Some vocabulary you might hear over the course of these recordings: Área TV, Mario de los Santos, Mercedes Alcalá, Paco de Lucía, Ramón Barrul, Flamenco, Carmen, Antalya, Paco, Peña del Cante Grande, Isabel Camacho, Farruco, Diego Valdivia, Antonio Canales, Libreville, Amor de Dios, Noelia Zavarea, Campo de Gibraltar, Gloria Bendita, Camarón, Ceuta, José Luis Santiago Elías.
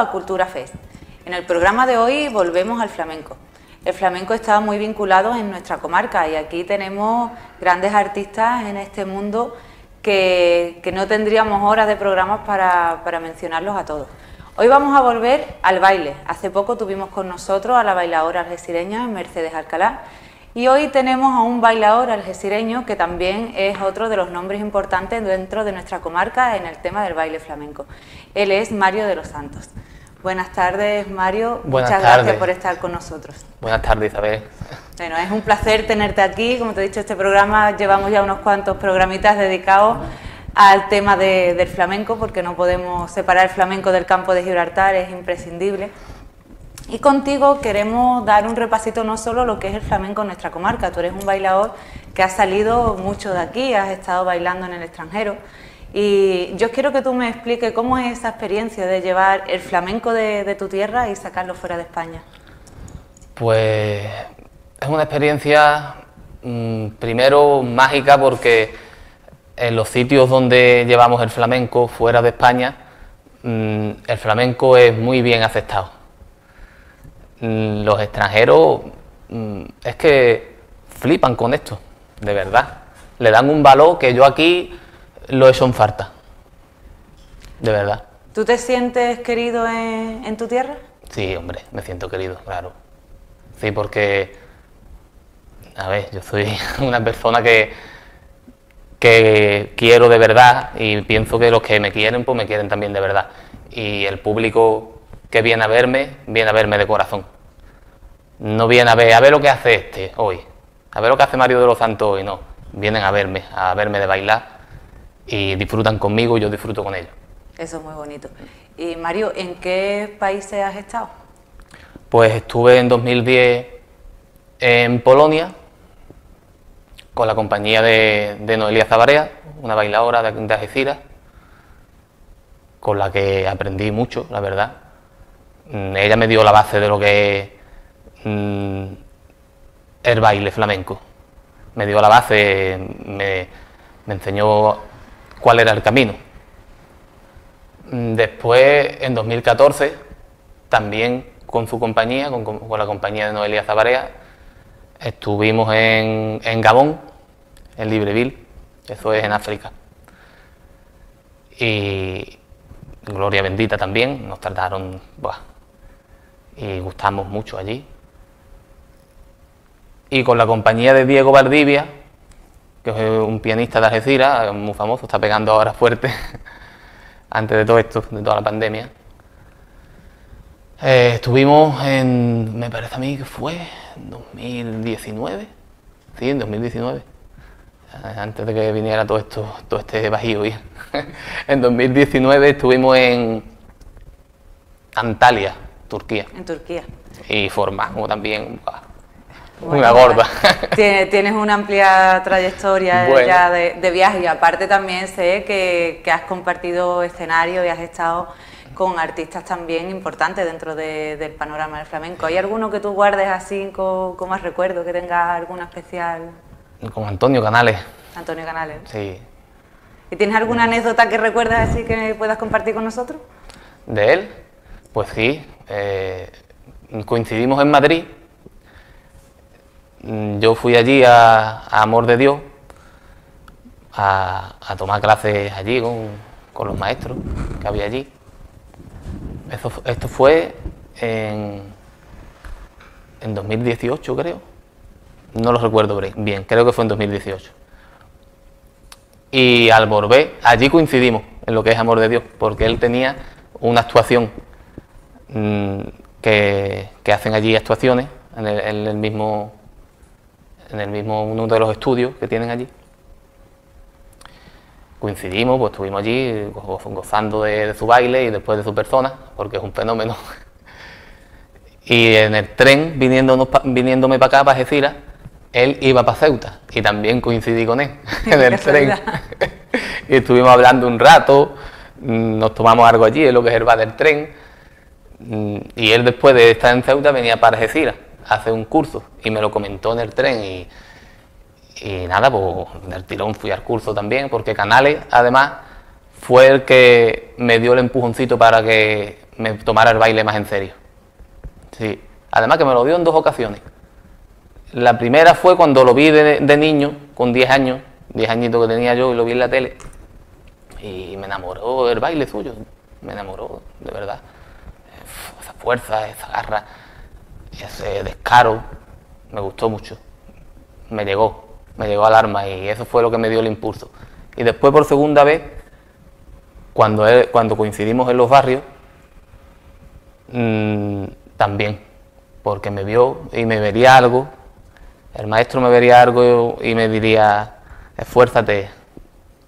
a Cultura Fest. En el programa de hoy volvemos al flamenco. El flamenco está muy vinculado en nuestra comarca y aquí tenemos grandes artistas en este mundo que no tendríamos horas de programas para mencionarlos a todos. Hoy vamos a volver al baile. Hace poco tuvimos con nosotros a la bailadora algecireña Mercedes Alcalá y hoy tenemos a un bailador algecireño que también es otro de los nombres importantes dentro de nuestra comarca en el tema del baile flamenco. Él es Mario de los Santos. Buenas tardes, Mario. Muchas gracias por estar con nosotros. Buenas tardes, Isabel. Bueno, es un placer tenerte aquí. Como te he dicho, este programa llevamos ya unos cuantos programitas dedicados al tema del flamenco, porque no podemos separar el flamenco del campo de Gibraltar, es imprescindible. Y contigo queremos dar un repasito no solo lo que es el flamenco en nuestra comarca. Tú eres un bailador que has salido mucho de aquí, has estado bailando en el extranjero. Y yo quiero que tú me expliques cómo es esa experiencia de llevar el flamenco de tu tierra y sacarlo fuera de España. Pues es una experiencia primero mágica, porque en los sitios donde llevamos el flamenco fuera de España, el flamenco es muy bien aceptado. Los extranjeros es que flipan con esto, de verdad. Le dan un valor que yo aquí lo he hecho en falta, de verdad. ¿Tú te sientes querido en tu tierra? Sí, hombre, me siento querido, claro. Sí, porque, a ver, yo soy una persona que quiero de verdad y pienso que los que me quieren, pues me quieren también de verdad. Y el público que viene a verme de corazón. No viene a ver lo que hace este hoy, a ver lo que hace Mario de los Santos hoy, no. Vienen a verme de bailar. Y disfrutan conmigo y yo disfruto con ellos. Eso es muy bonito. Y Mario, ¿en qué países has estado? Pues estuve en 2010 en Polonia con la compañía de Noelia Zavarea, una bailadora de Algeciras, con la que aprendí mucho, la verdad. Ella me dio la base de lo que es el baile flamenco. Me dio la base, me enseñó cuál era el camino. Después, en 2014, también con su compañía, con la compañía de Noelia Zavarea, estuvimos en Gabón, en Libreville, eso es en África. Y Gloria Bendita también, nos trataron, y gustamos mucho allí. Y con la compañía de Diego Valdivia, que es un pianista de Algeciras, muy famoso, está pegando ahora fuerte, antes de todo esto, de toda la pandemia. Estuvimos en, me parece a mí que fue, 2019, sí, en 2019, antes de que viniera todo esto, todo este bajío. En 2019 estuvimos en Antalya, Turquía. En Turquía. Y formamos también, bueno, una gorda. Tienes una amplia trayectoria ya de viaje, y aparte también sé que has compartido escenario y has estado con artistas también importantes dentro del panorama del flamenco. ¿Hay alguno que tú guardes así con más recuerdo, que tenga alguna especial? Con Antonio Canales. Antonio Canales. Sí. ¿Y tienes alguna anécdota que recuerdas así que puedas compartir con nosotros? ¿De él? Pues sí. Coincidimos en Madrid. Yo fui allí a Amor de Dios a tomar clases allí con los maestros que había allí. Esto fue en 2018, creo. No lo recuerdo bien, creo que fue en 2018. Y al volver, allí coincidimos en lo que es Amor de Dios, porque él tenía una actuación que hacen allí actuaciones en el mismo uno de los estudios que tienen allí. Coincidimos, pues estuvimos allí gozando de su baile y después de su persona, porque es un fenómeno. Y en el tren, viniéndome para acá, para Algeciras, él iba para Ceuta, y también coincidí con él en el tren. Y estuvimos hablando un rato, nos tomamos algo allí, es lo que es el bar del tren, y él después de estar en Ceuta venía para Algeciras hace un curso, y me lo comentó en el tren, y nada, pues del tirón fui al curso también, porque Canales, además, fue el que me dio el empujoncito para que me tomara el baile más en serio. Sí, además que me lo dio en dos ocasiones. La primera fue cuando lo vi de niño, con 10 años, 10 añitos que tenía yo, y lo vi en la tele. Y me enamoró el baile suyo, me enamoró, de verdad. Esa fuerza, esa garra, ese descaro, me gustó mucho. Me llegó al alma y eso fue lo que me dio el impulso. Y después, por segunda vez, cuando coincidimos en los barrios, también, porque me vio y me vería algo. El maestro me vería algo y me diría, esfuérzate,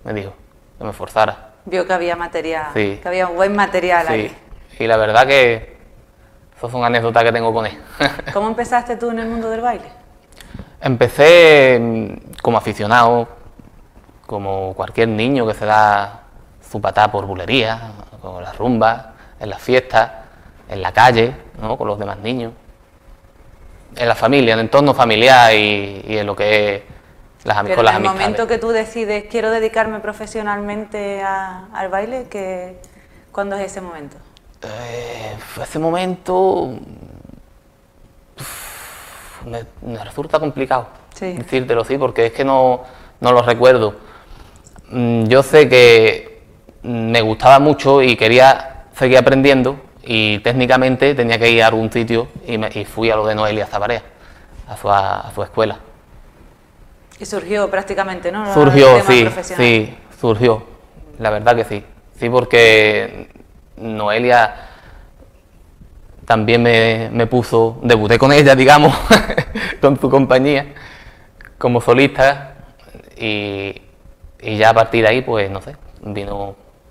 me dijo, que me esforzara. Vio que había material, sí, que había un buen material, sí, ahí. Y la verdad que eso es una anécdota que tengo con él. ¿Cómo empezaste tú en el mundo del baile? Empecé como aficionado, como cualquier niño que se da su patada por bulería, con las rumbas, en las fiestas, en la calle, ¿no?, con los demás niños. En la familia, en el entorno familiar y en lo que es las amistades. Pero en el momento que tú decides, quiero dedicarme profesionalmente al baile, ¿cuándo es ese momento? Ese momento me resulta complicado, sí, decírtelo, sí, porque es que no lo recuerdo. Yo sé que me gustaba mucho y quería seguir aprendiendo, y técnicamente tenía que ir a algún sitio y fui a lo de Noelia Zavarea, a su escuela. Y surgió prácticamente, ¿no? Surgió, sí, surgió, la verdad que sí. Sí, porque Noelia también me puso, debuté con ella, digamos, con su compañía, como solista, y ya a partir de ahí, pues, no sé,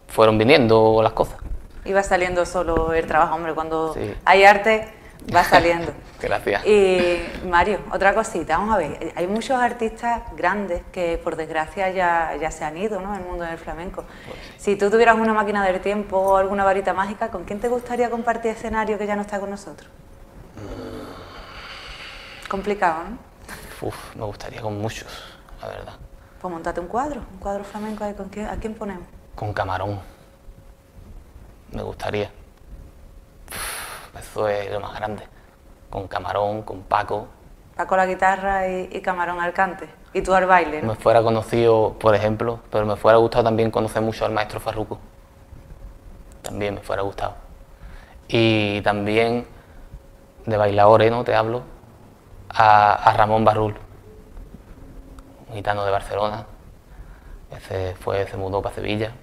fueron viniendo las cosas. Y va saliendo solo el trabajo, hombre, cuando sí hay arte, va saliendo. Gracias. Y Mario, otra cosita, vamos a ver, hay muchos artistas grandes que por desgracia ya se han ido, ¿no?, en el mundo del flamenco. Pues sí. Si tú tuvieras una máquina del tiempo o alguna varita mágica, ¿con quién te gustaría compartir escenario que ya no está con nosotros? Complicado, ¿no? Uf, me gustaría con muchos, la verdad. Pues montate un cuadro flamenco, ¿con quién, a quién ponemos? Con Camarón. Me gustaría. Eso es lo más grande. Con Camarón, con Paco. Paco a la guitarra y Camarón al cante. Y tú al baile, ¿no? Me fuera conocido, por ejemplo, pero me fuera gustado también conocer mucho al maestro Farruco. También me fuera gustado. Y también de bailadores, ¿no?, te hablo, a Ramón Barrul, un gitano de Barcelona. Se mudó para Sevilla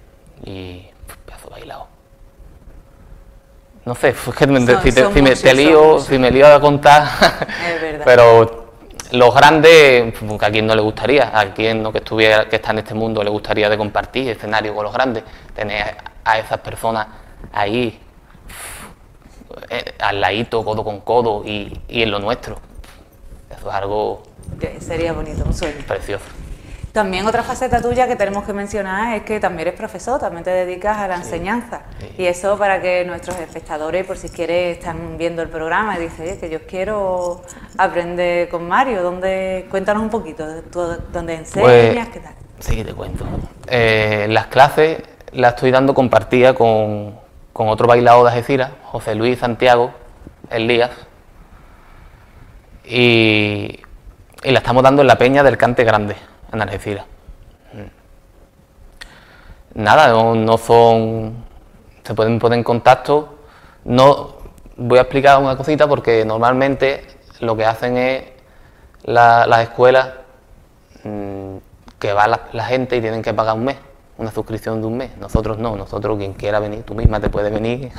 y pedazo bailado. No sé, es que si me lío a contar, es verdad. Pero los grandes, pues, ¿a quién no le gustaría? A quien no que está en este mundo le gustaría de compartir escenario con los grandes, tener a esas personas ahí, al ladito, codo con codo, y en lo nuestro. Eso es algo... Sería bonito, un sueño. Precioso. También otra faceta tuya que tenemos que mencionar es que también eres profesor, también te dedicas a la enseñanza. Sí. Y eso para que nuestros espectadores, por si quieres, están viendo el programa y dicen, oye, que yo quiero aprender con Mario. Cuéntanos un poquito, ¿dónde enseñas? Pues, ¿qué tal? Sí, te cuento. Las clases las estoy dando compartidas con otro bailador de Algeciras, José Luis Santiago Elías. Y la estamos dando en la Peña del Cante Grande, en Algeciras. Nada, no son... Se pueden poner en contacto. No voy a explicar una cosita porque normalmente lo que hacen es las escuelas, que va la gente y tienen que pagar un mes, una suscripción de un mes. Nosotros no, nosotros quien quiera venir, tú misma te puedes venir.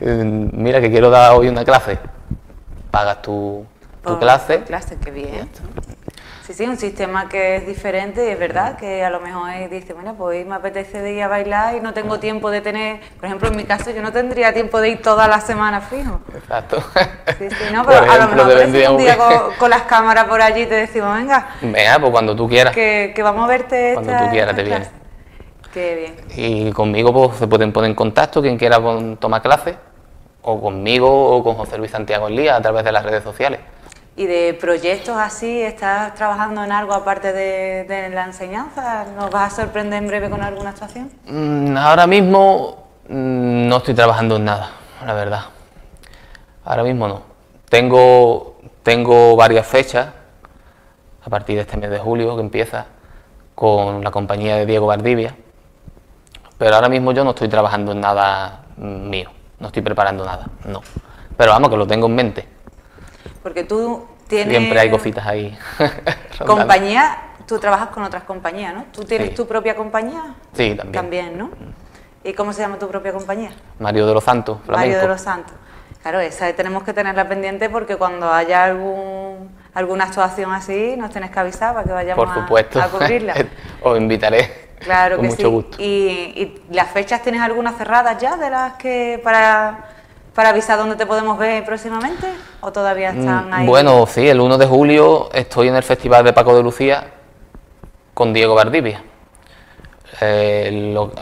Mira que quiero dar hoy una clase. Pagas tu clase. Qué bien. Sí, un sistema que es diferente y es verdad que a lo mejor dice, bueno, pues me apetece de ir a bailar y no tengo tiempo de tener, por ejemplo, en mi caso yo no tendría tiempo de ir toda la semana fijo. Exacto. Sí, no, pero ejemplo, a lo mejor un día con las cámaras por allí te decimos, venga, pues cuando tú quieras. Que vamos a verte cuando tú quieras te vienes. Qué bien. Y conmigo pues se pueden poner en contacto quien quiera tomar clases, o conmigo o con José Luis Santiago Elías a través de las redes sociales. ¿Y de proyectos así estás trabajando en algo aparte de la enseñanza? ¿Nos vas a sorprender en breve con alguna actuación? Ahora mismo no estoy trabajando en nada, la verdad. Ahora mismo no. Tengo varias fechas, a partir de este mes de julio, que empieza con la compañía de Diego Valdivia, pero ahora mismo yo no estoy trabajando en nada mío, no estoy preparando nada, no. Pero vamos, que lo tengo en mente. Porque tú tienes... Siempre hay cositas ahí. Compañía, tú trabajas con otras compañías, ¿no? ¿Tú tienes tu propia compañía? Sí, también. También, ¿no? ¿Y cómo se llama tu propia compañía? Mario de los Santos, Flamenco. Mario de los Santos. Claro, esa tenemos que tenerla pendiente porque cuando haya alguna actuación así, nos tienes que avisar para que vayamos a cubrirla. Os invitaré. Claro que sí. Con mucho gusto. ¿Y las fechas, tienes algunas cerradas ya de las que para avisar dónde te podemos ver próximamente? ¿O todavía están ahí? Bueno, sí, el 1 de julio estoy en el Festival de Paco de Lucía con Diego Valdivia,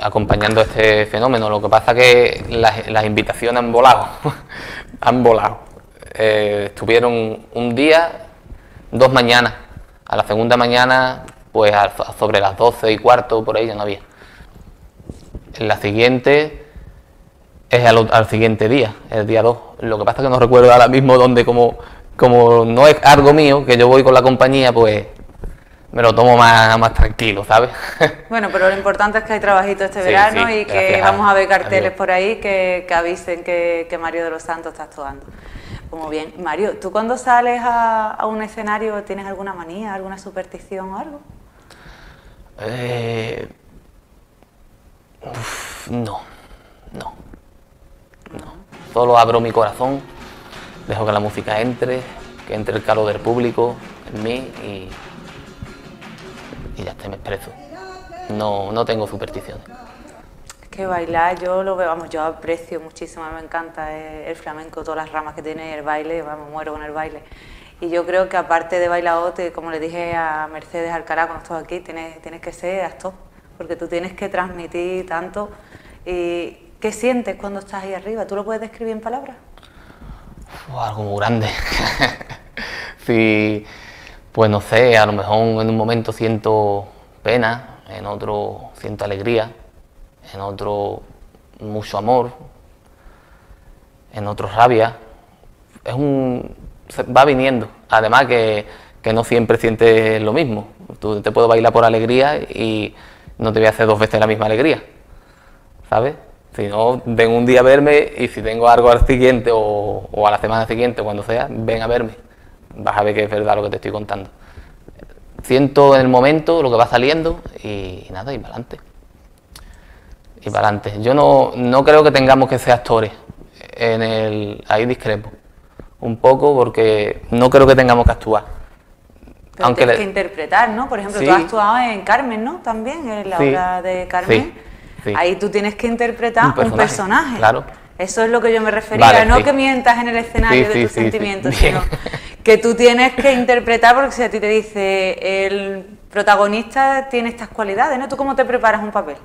acompañando este fenómeno. Lo que pasa que las invitaciones han volado, han volado. Estuvieron un día, 2 mañanas, a la segunda mañana, pues sobre las 12:15, por ahí ya no había. En la siguiente... es al siguiente día, el día 2. Lo que pasa es que no recuerdo ahora mismo dónde, como no es algo mío, que yo voy con la compañía, pues me lo tomo más tranquilo, ¿sabes? Bueno, pero lo importante es que hay trabajito este verano, sí, y que vamos a ver carteles por ahí que avisen que Mario de los Santos está actuando. Muy bien. Mario, ¿tú cuando sales a un escenario tienes alguna manía, alguna superstición o algo? No. No, solo abro mi corazón, dejo que la música entre, que entre el calor del público en mí y ya está, me expreso. No tengo supersticiones. Es que bailar, yo lo veo, vamos, yo aprecio muchísimo, me encanta el flamenco, todas las ramas que tiene, el baile, vamos, muero con el baile. Y yo creo que aparte de bailadote, como le dije a Mercedes Alcalá cuando estuvo aquí, tienes que ser actor, porque tú tienes que transmitir tanto. Y ¿qué sientes cuando estás ahí arriba? ¿Tú lo puedes describir en palabras? Algo muy grande. Sí, pues no sé, a lo mejor en un momento siento pena, en otro siento alegría, en otro mucho amor, en otro rabia. Va viniendo. Además que no siempre sientes lo mismo. Tú te puedo bailar por alegría y no te voy a hacer 2 veces la misma alegría, ¿sabes? Si no, ven un día a verme, y si tengo algo al siguiente o a la semana siguiente, cuando sea, ven a verme. Vas a ver que es verdad lo que te estoy contando. Siento en el momento lo que va saliendo y nada, y para adelante. Y para adelante. Yo no creo que tengamos que ser actores. Ahí discrepo un poco porque no creo que tengamos que actuar. Pero aunque tienes que interpretar, ¿no? Por ejemplo, sí. Tú has actuado en Carmen, ¿no? También, en la obra de Carmen. Sí. Sí. Ahí tú tienes que interpretar un personaje. Claro. Eso es lo que yo me refería, vale, no que mientas en el escenario de tus sentimientos, sino que tú tienes que interpretar, porque si a ti te dice el protagonista tiene estas cualidades, ¿no? ¿Tú cómo te preparas un papel?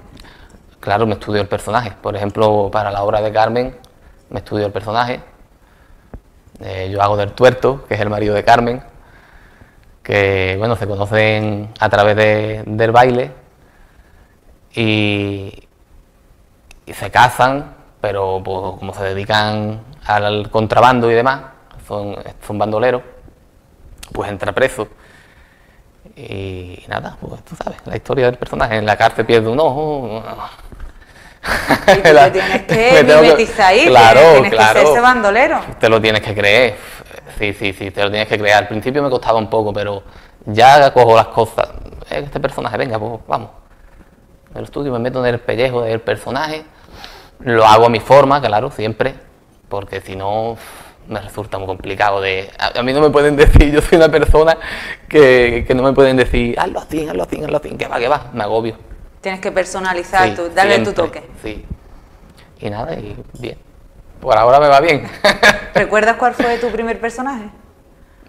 Claro, me estudio el personaje. Por ejemplo, para la obra de Carmen, me estudio el personaje. Yo hago del tuerto, que es el marido de Carmen, que bueno, se conocen a través del baile. Y se casan, pero pues, como se dedican al contrabando y demás, son bandoleros, pues entra preso. Y nada, pues tú sabes, la historia del personaje, en la cárcel pierde un ojo. Y tú te tienes que mimetizar ahí, claro, tienes que ser ese bandolero. Te lo tienes que creer, sí, te lo tienes que creer. Al principio me costaba un poco, pero ya cojo las cosas. Este personaje, venga, pues vamos. El estudio, me meto en el pellejo del personaje, lo hago a mi forma, claro, siempre, porque si no me resulta muy complicado. A mí no me pueden decir, yo soy una persona que no me pueden decir, hazlo así, que va, me agobio. Tienes que personalizar, darle siempre tu toque. Sí, y nada, y bien, por ahora me va bien. ¿Recuerdas cuál fue tu primer personaje?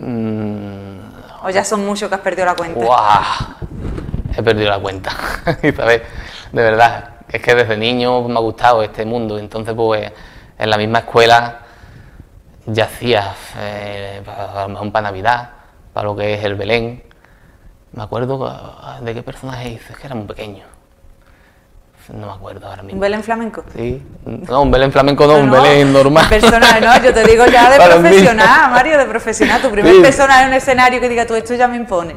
¿O ya son muchos que has perdido la cuenta? ¡Guau! He perdido la cuenta, ¿sabes? De verdad, es que desde niño me ha gustado este mundo, entonces pues en la misma escuela ya hacía para Navidad, para lo que es el Belén. Me acuerdo de qué personaje hice, es que era muy pequeño. No me acuerdo ahora mismo. ¿Un Belén flamenco? Sí. No, un Belén flamenco no, no, un Belén normal. Personal, no, yo te digo ya de profesional, Mario, de profesional. Tu primer persona en un escenario que diga, tú, esto ya me impone.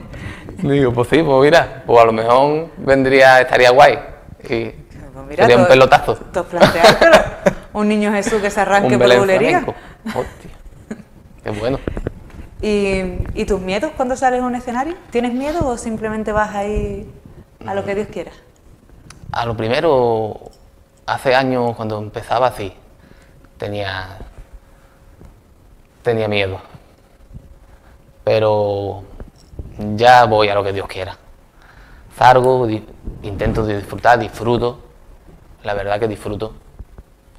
Digo, pues sí, pues mira, pues a lo mejor vendría, estaría guay. Y pues mira, sería un pelotazo. Tú planteártelo. Un niño Jesús que se arranque por bulería. Hostia, qué bueno. ¿Y tus miedos cuando sales a un escenario? ¿Tienes miedo o simplemente vas ahí a lo que Dios quiera? A lo primero, hace años cuando empezaba así, tenía miedo, pero ya voy a lo que Dios quiera. Salgo, intento disfrutar, disfruto, la verdad que disfruto.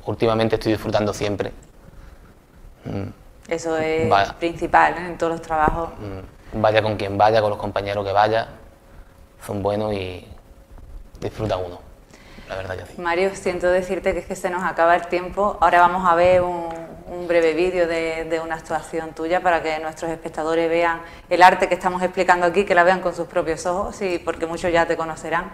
Últimamente estoy disfrutando siempre. Eso es principal, ¿eh? En todos los trabajos. Vaya con quien vaya, con los compañeros que vaya, son buenos y disfruta uno, la verdad que sí. Mario, siento decirte que es que se nos acaba el tiempo. Ahora vamos a ver un breve vídeo de una actuación tuya para que nuestros espectadores vean el arte que estamos explicando aquí, que la vean con sus propios ojos, y porque muchos ya te conocerán.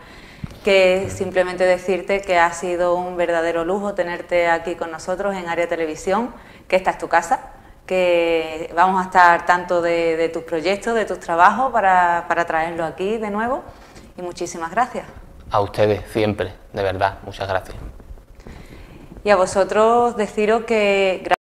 Que simplemente decirte que ha sido un verdadero lujo tenerte aquí con nosotros en Área Televisión, que esta es tu casa, que vamos a estar tanto de tus proyectos, de tus trabajos, para traerlo aquí de nuevo, y muchísimas gracias. A ustedes siempre, de verdad, muchas gracias. Y a vosotros deciros que...